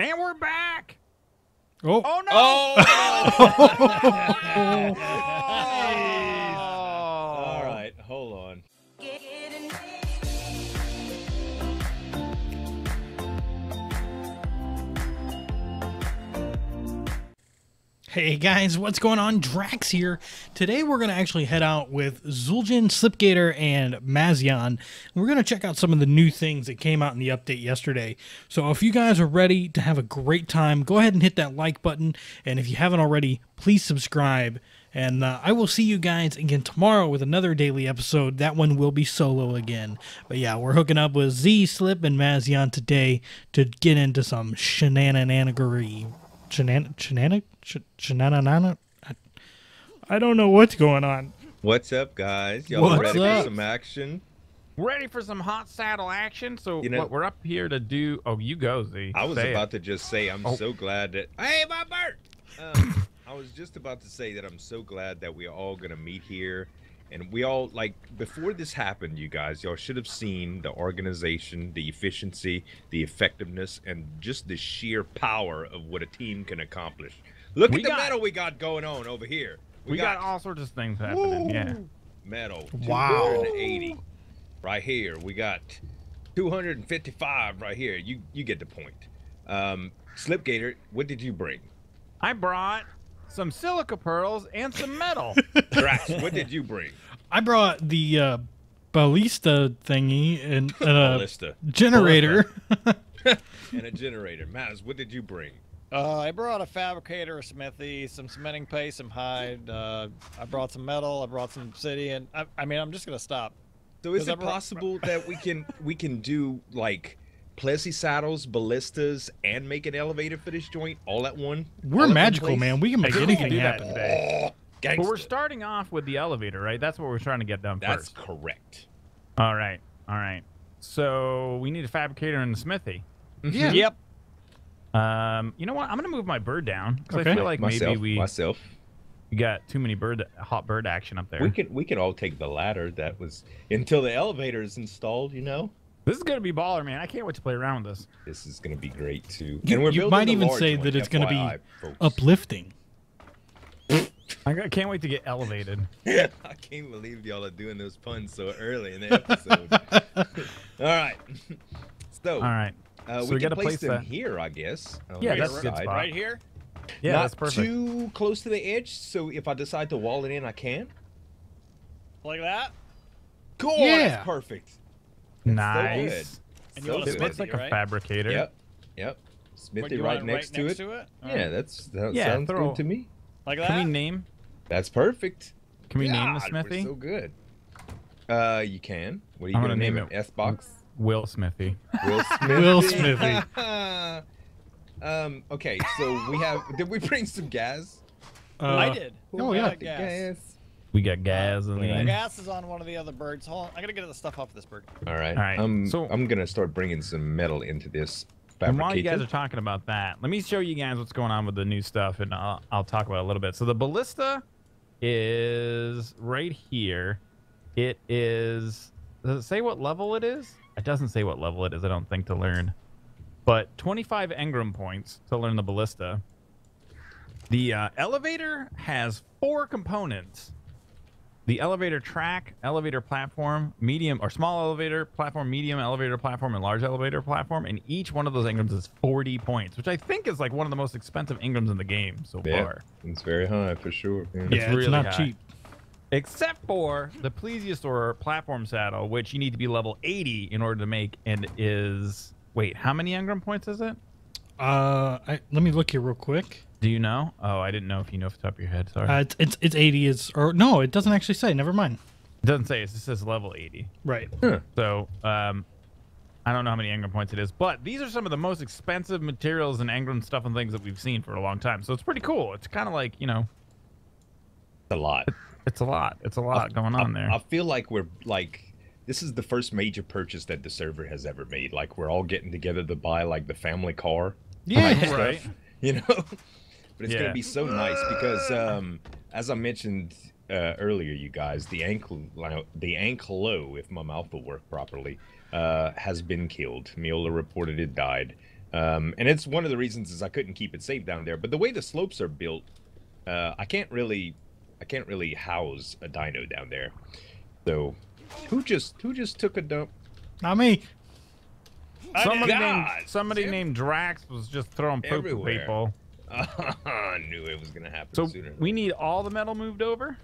And we're back. Oh, oh no. Oh. All right, hold on. Hey guys, what's going on? Draax here. Today we're going to actually head out with Zul'jin, Sl1pg8r, and Mazion. We're going to check out some of the new things that came out in the update yesterday. So if you guys are ready to have a great time, go ahead and hit that like button. And if you haven't already, please subscribe. And I will see you guys again tomorrow with another daily episode. That one will be solo again. But yeah, we're hooking up with Z, Sl1pg8r, and Mazion today to get into some shenanigans. I don't know what's going on. What's up, guys? Y'all ready for some action? Ready for some hot saddle action? So you know, what we're up here to do? Oh, you go, Z. I was about to just say I'm so glad that. Hey, my bird. I was just about to say that I'm so glad that we're all gonna meet here, and we all like before this happened. You guys, y'all should have seen the organization, the efficiency, the effectiveness, and just the sheer power of what a team can accomplish. Look at the metal we got going on over here. We got all sorts of things happening. Woo! Yeah, metal. Wow. 280 right here. We got 255 right here. You get the point. Sl1pg8r, what did you bring? I brought some silica pearls and some metal. Draax, what did you bring? I brought the Ballista thingy and a generator. And a generator. Maz, what did you bring? I brought a fabricator, a smithy, some cementing paste, some hide. I brought some metal. I brought some obsidian. I mean, I'm just gonna stop. So is it possible that we can do like Plesi saddles, ballistas, and make an elevator for this joint all at one? We're magical, man. We can make anything happen today. But we're starting off with the elevator, right? That's what we're trying to get done first. That's correct. All right. All right. So we need a fabricator and a smithy. Yeah. Yep. You know what? I'm going to move my bird down because I feel like maybe we got too many hot bird action up there. We could all take the ladder that was until the elevator is installed, you know? This is going to be baller, man. I can't wait to play around with this. This is going to be great, too. And we're you might even say that it's going to be uplifting. I can't wait to get elevated. I can't believe y'all are doing those puns so early in the episode. All right. So, all right. So we got to place them here, I guess. Yeah, that's a good spot. Right here? Yeah, that's perfect. Not too close to the edge, so if I decide to wall it in, I can. Like that? Cool. Yeah. That's perfect. That's nice. And you want a smithy, like a fabricator. Yep. Yep. Smithy right next to it. Yeah, that sounds good to me. Like that? Can we name? That's perfect. Can we name the smithy? So good. You can. What are you going to name it? S-Box? Will Smithy. Will Smithy. Will Smithy. Okay, so we have... Did we bring some gas? I did. Oh, yeah. Gas. We got gas in there. Gas is on one of the other birds. Hold on. I gotta get the stuff off this bird. All right. All right. So I'm gonna start bringing some metal into this fabrication. And while you guys are talking about that, let me show you guys what's going on with the new stuff, and I'll talk about it a little bit. So the ballista is right here. It is. Does it say what level it is? It doesn't say what level it is. I don't think to learn, but 25 engram points to learn the ballista. The elevator has 4 components. The elevator track, elevator platform, medium or small elevator platform, medium elevator platform, and large elevator platform. And each one of those engrams is 40 points, which I think is like one of the most expensive engrams in the game so far. It's very high for sure. Yeah, it's not cheap. Except for the Plesiosaur platform saddle, which you need to be level 80 in order to make, and is... Wait, how many engram points is it? Let me look here real quick. Do you know? Oh, I didn't know if you know off the top of your head. Sorry. It's 80 is or no, it doesn't actually say. Never mind. It doesn't say. It just says level 80. Right. Huh. So, I don't know how many engram points it is, but these are some of the most expensive materials and engram stuff and things that we've seen for a long time. So it's pretty cool. It's kind of like, you know, a lot. It's a lot. It's a lot going on there. I feel like we're like. This is the first major purchase that the server has ever made. Like we're all getting together to buy like the family car. Yeah. Right. You know, but it's going to be so nice because, as I mentioned earlier, you guys, the anklo, if my mouth will work properly, has been killed. Miola reported it died. And it's one of the reasons is I couldn't keep it safe down there. But the way the slopes are built, I can't really house a dino down there. So, who just took a dump? Not me. Somebody named Draax was just throwing poop at people. I knew it was gonna happen. So sooner. We need all the metal moved over.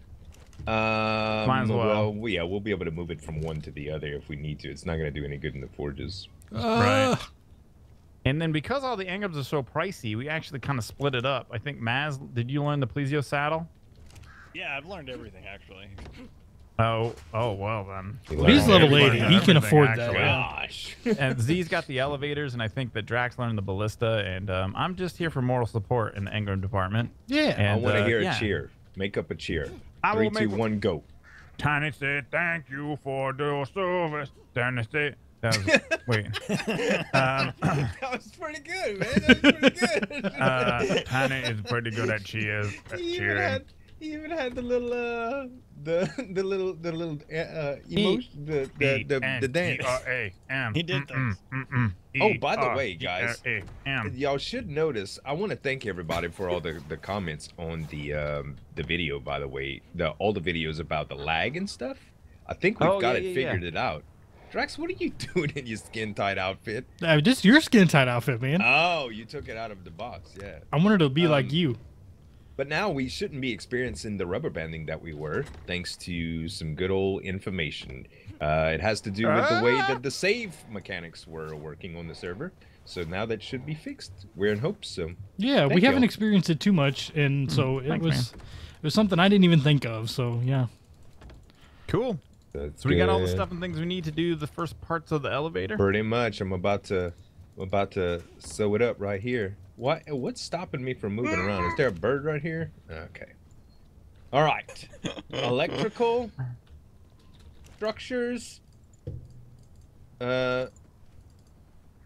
Might as well. Well, yeah, we'll be able to move it from one to the other if we need to. It's not gonna do any good in the forges. Right. And then because all the items are so pricey, we actually kind of split it up. I think Maz, did you learn the Plesio saddle? Yeah, I've learned everything actually. Oh well then. He's level 80. He can afford that. Gosh. And Z's got the elevators, and I think that Draax learned the ballista, and I'm just here for moral support in the Engram department. Yeah. And, I want to hear a cheer. Make up a cheer. 3, 2, 1, go. Tiny said, "Thank you for your service." Tiny said, "Wait." That was pretty good, man. That was pretty good. Tiny is pretty good at cheers. He even had the little emotion, the dance. He did those. Oh, by the way, guys, y'all should notice. I want to thank everybody for all the comments on the video. By the way, all the videos about the lag and stuff. I think we've figured it out. Draax, what are you doing in your skin tight outfit? Just your skin tight outfit, man. Oh, you took it out of the box, yeah. I wanted to be like you. But now we shouldn't be experiencing the rubber banding that we were, thanks to some good old information. It has to do with the way that the save mechanics were working on the server. So now that should be fixed. We're in hopes. So yeah, we haven't experienced it too much, and so it was something I didn't even think of. So yeah, cool. So we got all the stuff and things we need to do the first parts of the elevator. Pretty much. I'm about to sew it up right here. What's stopping me from moving around? Is there a bird right here? Okay. All right. Electrical structures.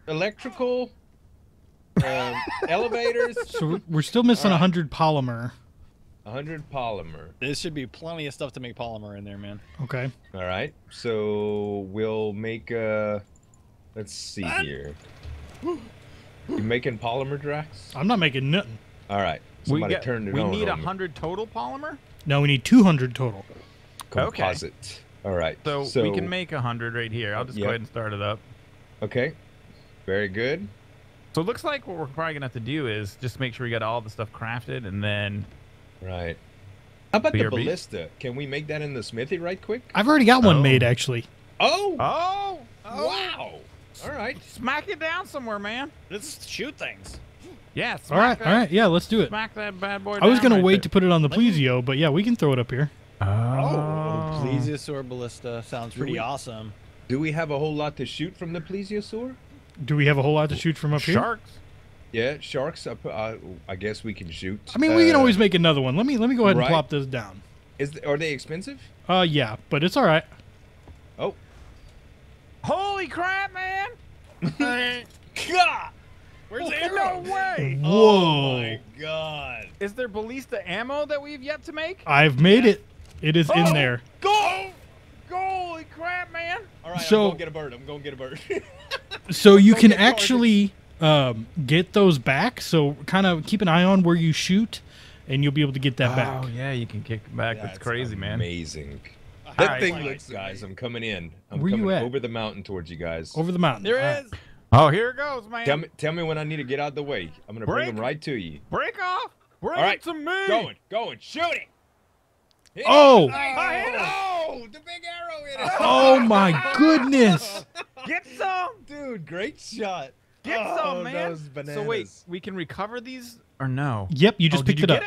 Electrical elevators. So we're still missing 100 polymer. 100 polymer. There should be plenty of stuff to make polymer in there, man. Okay. All right. So we'll make let's see here. You making polymer, Draax? I'm not making nothing. All right. We need 100 total polymer? No, we need 200 total. Composite. Okay. All right. So we can make 100 right here. I'll just go ahead and start it up. Okay. Very good. So it looks like what we're probably going to have to do is just make sure we got all the stuff crafted and then... Right. How about the ballista? Can we make that in the smithy right quick? I've already got one made, actually. Oh! Wow! All right. Smack it down somewhere, man. Let's shoot things. Yeah. All right. Yeah, let's do it. Smack that bad boy down. I was going to wait to put it on the Plesio, but yeah, we can throw it up here. Oh. Plesiosaur ballista sounds pretty awesome. Do we have a whole lot to shoot from the Plesiosaur? Do we have a whole lot to shoot from up here? Sharks. Yeah, sharks. I guess we can shoot. I mean, we can always make another one. Let me go ahead and plop this down. Are they expensive? Yeah, but it's all right. Oh. Holy crap, man! God! Where's the arrow? No way! Whoa! Oh my God! Is there ballista ammo that we've yet to make? I've made it. It is in there. Go! Holy crap, man! All right, I'm gonna get a bird. I'm gonna get a bird. So you can actually get those back. So kind of keep an eye on where you shoot, and you'll be able to get that back. Oh yeah, you can kick back. That's crazy, man. Amazing. That thing looks, guys. I'm coming in. Where you at? Over the mountain towards you guys. Over the mountain. There it is. Oh, here it goes, man. Tell me when I need to get out of the way. I'm gonna bring them right to you. Break off. Bring it to me. Going. Shoot it. Hit it. Oh, the big arrow in it. Oh my goodness. Get some, dude. Great shot. Get some, man. So wait, we can recover these or no? Yep. You just picked it up.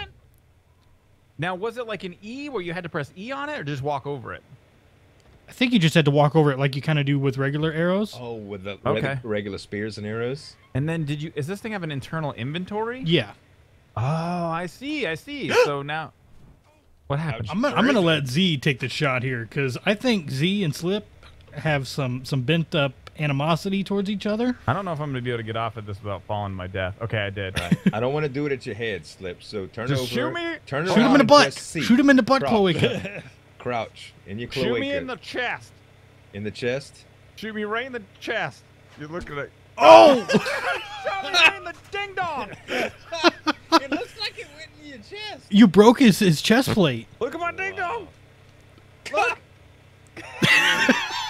Now, was it like an E where you had to press E on it or just walk over it? I think you just had to walk over it like you kind of do with regular arrows. Oh, with the regular spears and arrows. And then is this thing have an internal inventory? Yeah. Oh, I see. So now, what happened? I'm gonna let Z take the shot here because I think Z and Sl1p have some bent up animosity towards each other. I don't know if I'm gonna be able to get off of this without falling to my death. Okay, I did. Right. I don't want to do it at your head, Sl1p. So turn over. Shoot me. Shoot him in the butt. Shoot him in the butt, cloaca. Crouch in your cloaca. Shoot me in the chest. In the chest. Shoot me right in the chest. You're looking at Oh! Ding-dong! It looks like it went in your chest. You broke his chest plate. Look at my ding-dong! Look!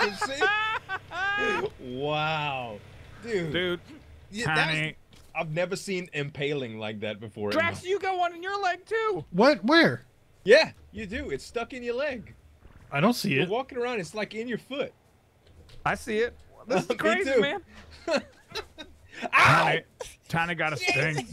You see? Wow. Dude. Yeah, that was, I've never seen impaling like that before. Draax, you got one in your leg, too. What? Where? Yeah, you do. It's stuck in your leg. I don't see it. You're walking around, it's like in your foot. I see it. This is crazy, man. Ow! Tiny got a sting.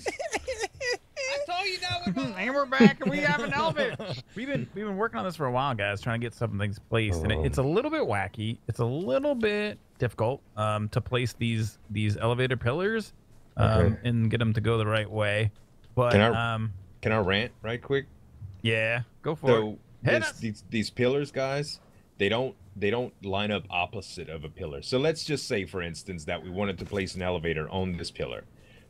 I told you that was wrong. And we're back, and we have an elephant. We've been working on this for a while, guys, trying to get some things placed, and it's a little bit wacky. It's a little bit difficult to place these elevator pillars and get them to go the right way. But can I rant right quick? Yeah, go for it. These pillars, guys, they don't line up opposite of a pillar. So let's just say, for instance, that we wanted to place an elevator on this pillar.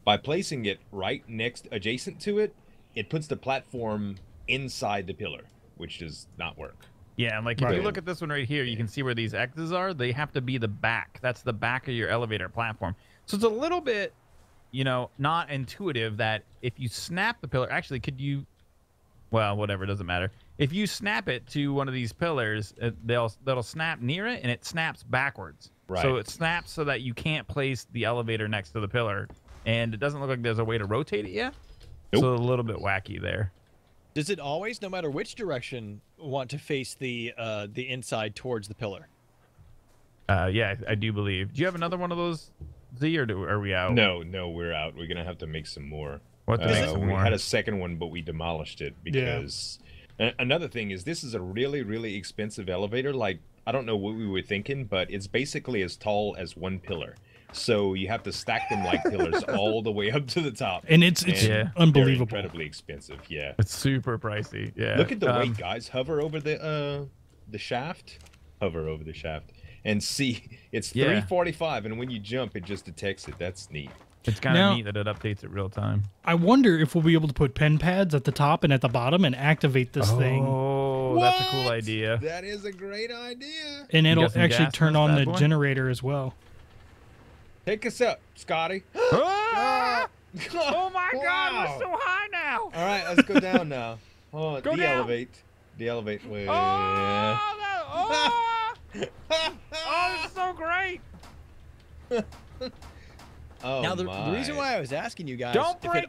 By placing it right next, adjacent to it, it puts the platform inside the pillar, which does not work. Yeah, and like if you look at this one right here, you can see where these X's are. They have to be the back. That's the back of your elevator platform. So it's a little bit, you know, not intuitive that if you snap the pillar, actually, could you, well, whatever, it doesn't matter. If you snap it to one of these pillars, that'll snap near it, and it snaps backwards. Right. So it snaps so that you can't place the elevator next to the pillar, and it doesn't look like there's a way to rotate it yet. Nope. So a little bit wacky there. Does it always, no matter which direction, want to face the inside towards the pillar? Yeah, I do believe. Do you have another one of those, Z, or are we out? No, we're out. We're gonna have to make some more. What? We had a second one, but we demolished it because. Yeah. Another thing is this is a really, really expensive elevator. Like, I don't know what we were thinking, but it's basically as tall as one pillar. So you have to stack them like pillars all the way up to the top. And it's unbelievable. Incredibly expensive, yeah. It's super pricey, yeah. Look at the weight, guys. Hover over the shaft. Hover over the shaft. And see, it's 345, and when you jump, it just detects it. That's neat. It's kind of neat that it updates it real time. I wonder if we'll be able to put pen pads at the top and at the bottom and activate this thing. Oh, that's a cool idea. That is a great idea. And it'll actually turn on the generator as well. Take us up, Scotty. Oh, my God. We're so high now. All right, let's go down now. Oh, de-elevate. De-elevate. Oh, that's so great. Oh, now, the reason why I was asking you guys if it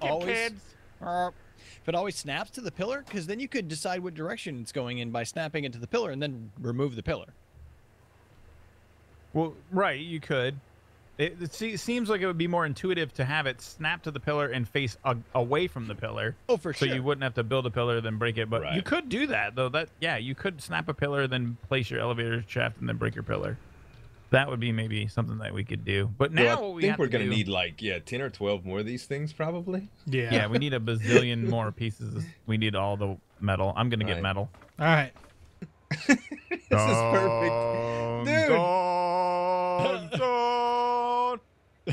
always snaps to the pillar, because then you could decide what direction it's going in by snapping it to the pillar and then remove the pillar. Well, right, you could. It seems like it would be more intuitive to have it snap to the pillar and face away from the pillar. Oh, for sure. So you wouldn't have to build a pillar, then break it. But you could do that, though. You could snap a pillar, then place your elevator shaft, and then break your pillar. That would be maybe something that we could do. But now I think we're going to need like 10 or 12 more of these things probably. Yeah. Yeah, we need a bazillion more pieces. We need all the metal. I'm going to get metal. All right. This is perfect. Dude.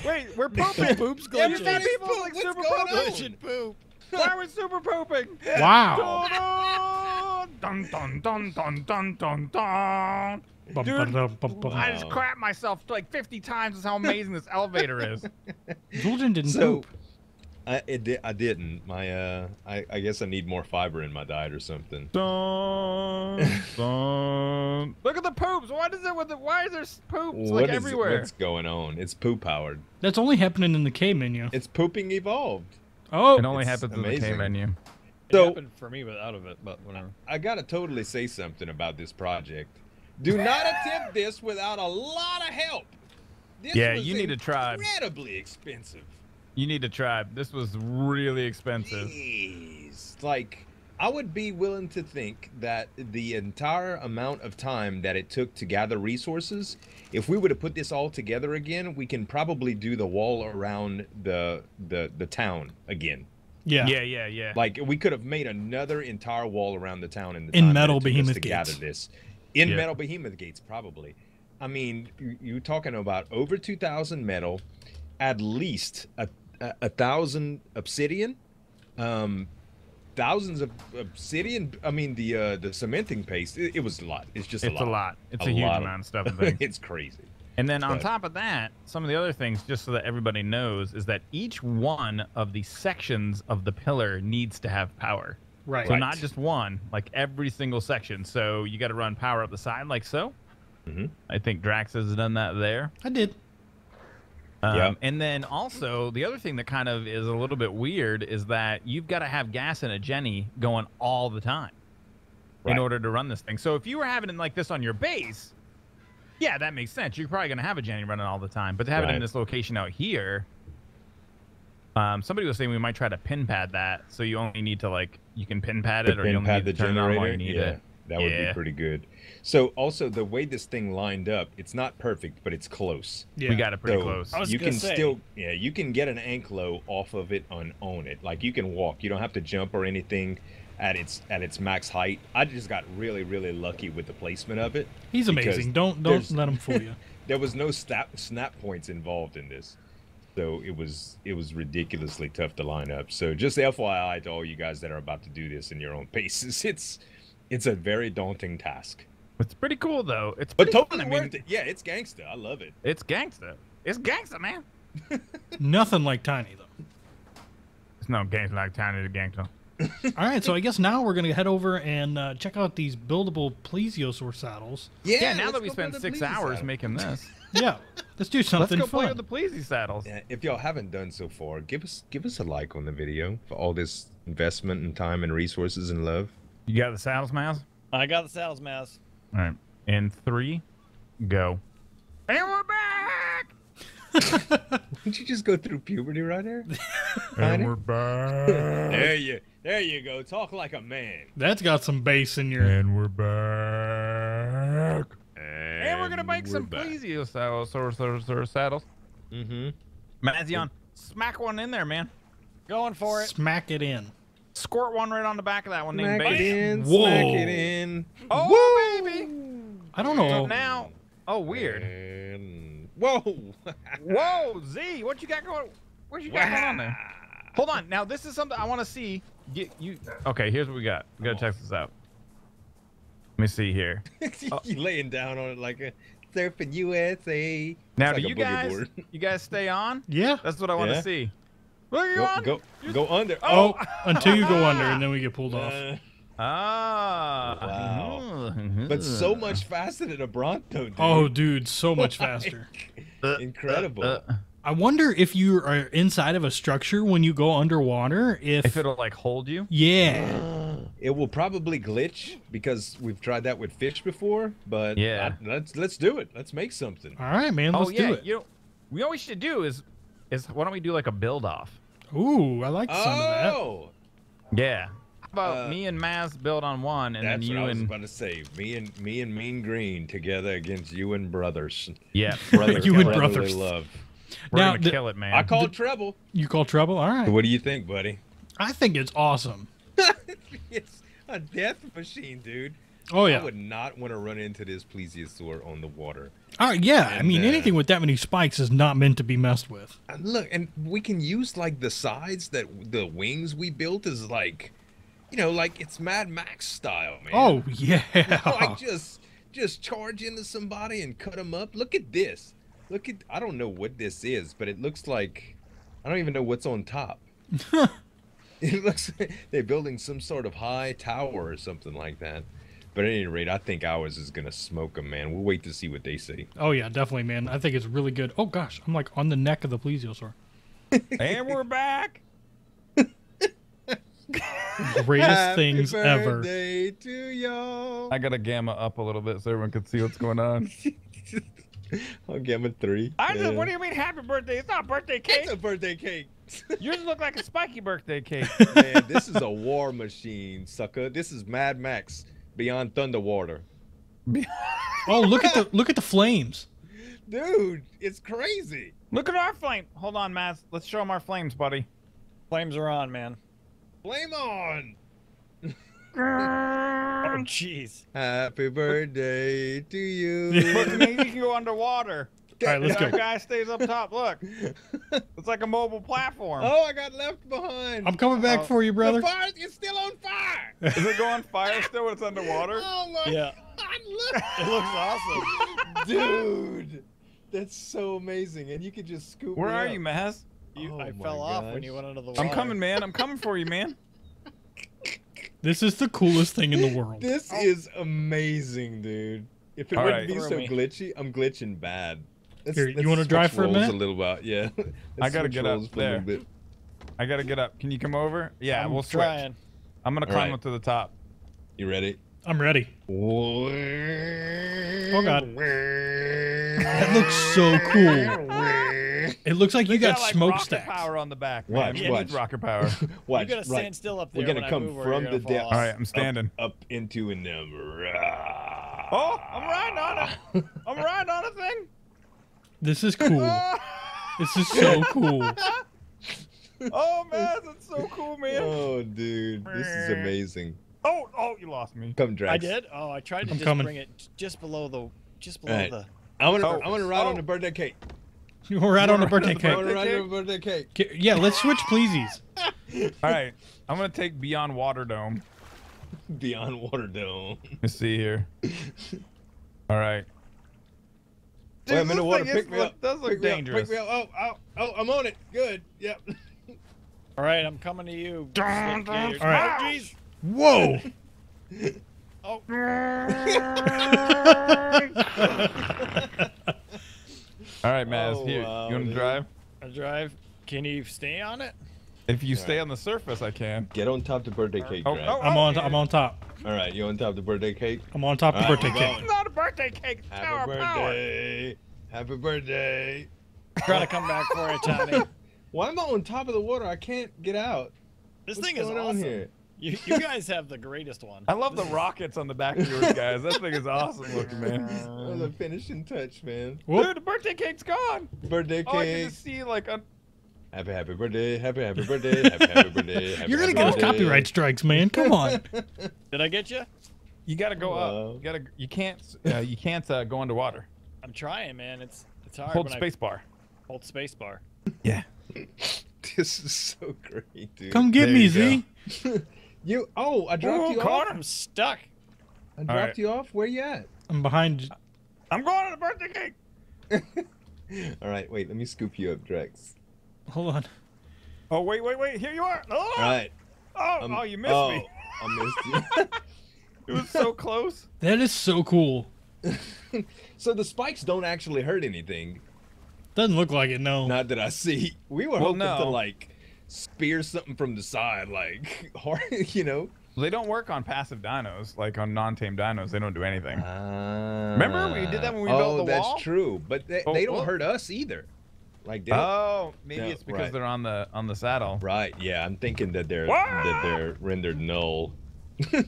Wait, we're pooping. Poop's glitching. Everybody's pooping. Like super glitching poop. Why are we super pooping? Wow. Dun, dun, dun, dun, dun, dun, dun. Dude, I just crap myself like 50 times. Is how amazing this elevator is. Zul'jin didn't poop. I didn't. I guess I need more fiber in my diet or something. Look at the poops. Why is there poops like everywhere? What's going on? It's poop powered. That's only happening in the K menu. It's pooping evolved. Oh, it only happens in the K menu. So, it happened for me without of it, but whatever. I gotta totally say something about this project. Do not attempt this without a lot of help. This you need a tribe. Incredibly expensive. You need a tribe. This was really expensive. Jeez. Like, I would be willing to think that the entire amount of time that it took to gather resources, if we were to put this all together again, we can probably do the wall around the town again. Yeah. Like, we could have made another entire wall around the town in metal behemoth to gather this. In metal behemoth gates, probably. I mean, you're talking about over 2,000 metal, at least 1,000 obsidian, thousands of obsidian. I mean, the cementing paste. It was a lot. It's just a lot. It's a huge amount of stuff. It's crazy. And then on top of that, some of the other things, just so that everybody knows, is that each one of the sections of the pillar needs to have power. Right. So not just one, like every single section. So you got to run power up the side like so. Mm-hmm. I think Draax has done that there. I did. Yep. And then also the other thing that kind of is a little bit weird is that you've got to have gas in a Jenny going all the time in order to run this thing. So if you were having it like this on your base, yeah, that makes sense. You're probably going to have a Jenny running all the time. But to have it in this location out here, somebody was saying we might try to pin pad that. So you only need to like, you can pin pad it or you only need to turn it on while you need it. That would be pretty good. So also the way this thing lined up, it's not perfect, but it's close. Yeah. We got it pretty close. You can still, you can get an anklo off of it and own it. Like you can walk. You don't have to jump or anything at its max height. I just got really, really lucky with the placement of it. He's amazing. Don't let him fool you. There was no snap points involved in this. So it was ridiculously tough to line up. So just FYI to all you guys that are about to do this in your own paces, it's a very daunting task. It's pretty cool, though. It's but totally worth it. Yeah, it's gangsta. I love it. It's gangsta. It's gangsta, man. Nothing like Tiny, though. It's no games like Tiny to gangsta. All right, so I guess now we're going to head over and check out these buildable plesiosaur saddles. Yeah, now that we spent 6 hours making this. Yeah, let's do something fun. Let's go play with the Plesi saddles. Yeah, if y'all haven't done so far, give us a like on the video for all this investment and time and resources and love. You got the saddles, Mouse? I got the saddles, Mouse. All right. In 3, go. And we're back! Did you just go through puberty right there? And we're back. There you go. Talk like a man. That's got some bass in your... And we're back. And we're going to make some plesiosaur saddles. Mm-hmm. Mazion, smack one in there, man. Going for it. Smack it in. Squirt one right on the back of that one. Smack it in. Whoa. Smack it in. Oh, whoa, baby. I don't know. So now, oh, weird. And... Whoa. Whoa, Z, what you got going? What you got going on there? Hold on. Now, this is something I want to see. Okay, here's what we got. We got to check this out. Let me see here. You laying down on it like a surfing USA. Now, do you guys stay on? Yeah. That's what I want to see. Go under. Oh, until you go under, and then we get pulled off. Ah. Wow. But so much faster than a Bronto, dude. Oh, dude, so much faster. Incredible. I wonder if you are inside of a structure when you go underwater. If it'll, like, hold you? Yeah. It will probably glitch, because we've tried that with fish before, but yeah. Let's do it. Let's make something. All right, man, let's do it. You know, we always should do is why don't we do like a build off? Ooh, I like some of that. Yeah. How about me and Maz build on one, and then you and... That's what I was about to say. Me and Mean Green together against you and brothers. Yeah. you and brothers. Love. We're going to kill it, man. I called trouble. You call trouble? All right. What do you think, buddy? I think it's awesome. It's a death machine, dude. Oh, yeah. I would not want to run into this plesiosaur on the water. Oh, yeah. And, I mean, anything with that many spikes is not meant to be messed with. And look, and we can use, like, the sides that the wings we built is, like, you know, like it's Mad Max style, man. Oh, yeah. Like, just charge into somebody and cut them up. Look at this. Look at, I don't know what this is, but it looks like, I don't even know what's on top. It looks like they're building some sort of high tower or something like that. But at any rate, I think ours is going to smoke them, man. We'll wait to see what they say. Oh, yeah, definitely, man. I think it's really good. Oh, gosh, I'm, like, on the neck of the plesiosaur. And we're back. Greatest things ever. Happy birthday to y'all. I got to gamma up a little bit so everyone can see what's going on. I'll gamma 3. What do you mean happy birthday? It's not a birthday cake. It's a birthday cake. Yours look like a spiky birthday cake. Man, this is a war machine, sucker. This is Mad Max. Beyond Thunderwater. Oh, look at the flames, dude! It's crazy. Look at our flame. Hold on, Matt. Let's show them our flames, buddy. Flames are on, man. Flame on. Oh, jeez. Happy birthday to you. Look, maybe you can go underwater. All right, let's go. Guy stays up top. Look, it's like a mobile platform. Oh, I got left behind. I'm coming back for you, brother. The fire is still on fire. Is it going fire still when it's underwater? Oh my God! Look. It looks awesome, dude. That's so amazing. And you could just scoop me up. Where are you, Maz? I fell off when you went under the water. I'm coming, man. I'm coming for you, man. This is the coolest thing in the world. This is amazing, dude. If it wouldn't be so glitchy, I'm glitching bad. Here, you want to drive for a minute? A little while, yeah. I gotta get up there. I gotta get up. Can you come over? Yeah, we'll switch. I'm gonna climb up to the top. You ready? I'm ready. Oh god. That looks so cool. It looks like you got smokestacks. Rocket power on the back. Watch, watch. Rocker power. Watch. You gotta stand still up there. We're gonna come from the depths. All right, I'm standing up into a number. Oh, I'm riding on it. I'm riding on a thing. This is cool. This is so cool. Oh man, that's so cool, man. Oh dude, this is amazing. Oh, oh, you lost me. Come, Draax. I did. Oh, I tried to bring it just below the, I want to ride on the birthday cake. You want to ride on the birthday cake? I want to ride on the birthday cake. Yeah, let's switch pleasies. All right, I'm gonna take Beyond Water Dome. Beyond Water Dome. Let's see here. All right. Dude, wait a minute, water, pick me up. Does look dangerous. Oh, I'm on it. Good. Yep. All right, I'm coming to you. All right. Whoa! Oh. All right, Maz. Oh, here, wow, you want to drive? I drive. Can you stay on it? If you stay on the surface, I can. Get on top of the birthday cake. Oh, oh, I'm on top. All right, you on top of the birthday cake? I'm on top of the birthday cake. It's not a birthday cake. It's Tower Power. Happy birthday. Try to come back for it, Tommy. Why am I on top of the water? I can't get out. This thing is awesome. Here? You guys have the greatest one. I love the rockets on the back of yours, guys. That thing is awesome looking, man. That was a finishing touch, man. Whoop. Dude, the birthday cake's gone. Birthday cake. Oh, I can just see like a... Happy, happy birthday, happy, happy birthday, happy, happy birthday. Happy, you're going to get us copyright strikes, man. Come on. Did I get you? You got to go up. You gotta. You can't go underwater. I'm trying, man. It's hard. Hold spacebar. Hold spacebar. Yeah. This is so great, dude. Come get me, Z. You I dropped you off. I'm stuck. I dropped you off. Where you at? I'm behind you. I'm going to the birthday cake. All right, wait. Let me scoop you up, Draax. Hold on. Oh wait, wait, wait. Here you are. Oh. All right. Oh, oh, you missed me. I missed you. It was so close. That is so cool. So the spikes don't actually hurt anything. Doesn't look like it. No. Not that I see. We were hoping to like spear something from the side, like hard, you know. They don't work on passive dinos, like on non-tame dinos. They don't do anything. Remember we did that when we built the wall? Oh, that's true. But they don't hurt us either. Like maybe it's because they're on the saddle. Right. Yeah, I'm thinking that they're rendered null.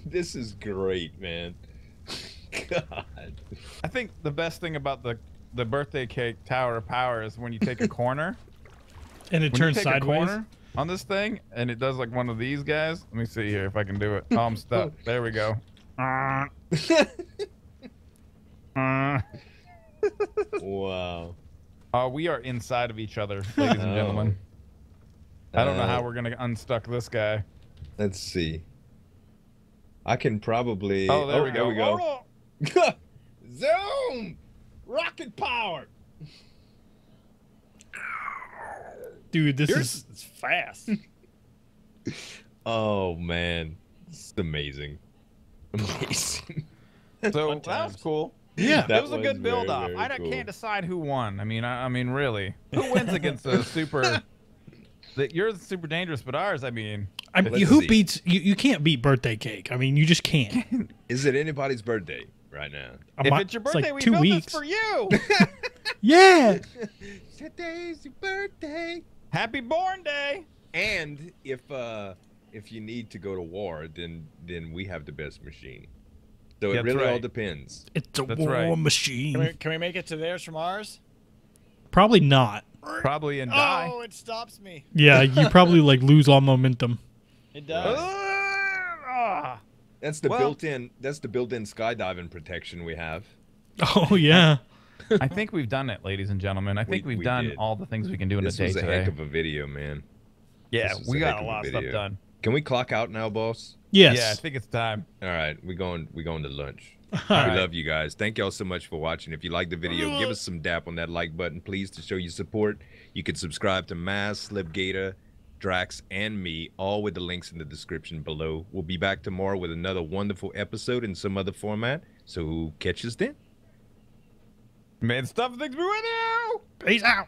This is great, man. God. I think the best thing about the birthday cake Tower of Power is when you take a corner and it turns sideways. On this thing, and it does like one of these guys. Let me see here if I can do it. Oh, I'm stuck. There we go. Wow. We are inside of each other, ladies and gentlemen. I don't know how we're gonna unstuck this guy. Let's see. I can probably. Oh, there we go. We go. Zoom! Rocket power. Dude, this is fast. Oh man, it's amazing, amazing. So that was cool. Yeah, that was a good build off. I can't decide who won. I mean, I mean, really, who wins against a super? Yours is super dangerous, but ours, I mean who beats? You can't beat birthday cake. I mean, you just can't. Is it anybody's birthday right now? If it's your birthday, we built this for you. Yeah. Today's your birthday. Happy born day. And if you need to go to war, then we have the best machine. So it really all depends. It's a war machine. Can we make it to theirs from ours? Probably not. Probably and die. Oh, it stops me. Yeah, you probably like lose all momentum. It does. That's the built-in. That's the built-in skydiving protection we have. Oh yeah. I think we've done it, ladies and gentlemen. I think we've done all the things we can do in a day today. This was a heck of a video, man. Yeah, we got a lot of stuff done. Can we clock out now, boss? Yes. Yeah, I think it's time. All right, we going to lunch. We love you guys. Thank y'all so much for watching. If you like the video, give us some dap on that like button, please, to show your support. You can subscribe to Maz, Sl1pg8r, Draax, and me, all with the links in the description below. We'll be back tomorrow with another wonderful episode in some other format. So catch us then. Man, stuff things we went out. Peace out.